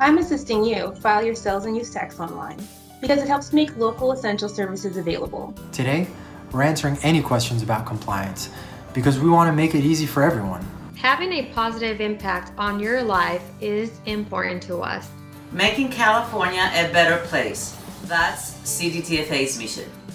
I'm assisting you file your sales and use tax online because it helps make local essential services available. Today, we're answering any questions about compliance because we want to make it easy for everyone. Having a positive impact on your life is important to us. Making California a better place. That's CDTFA's mission.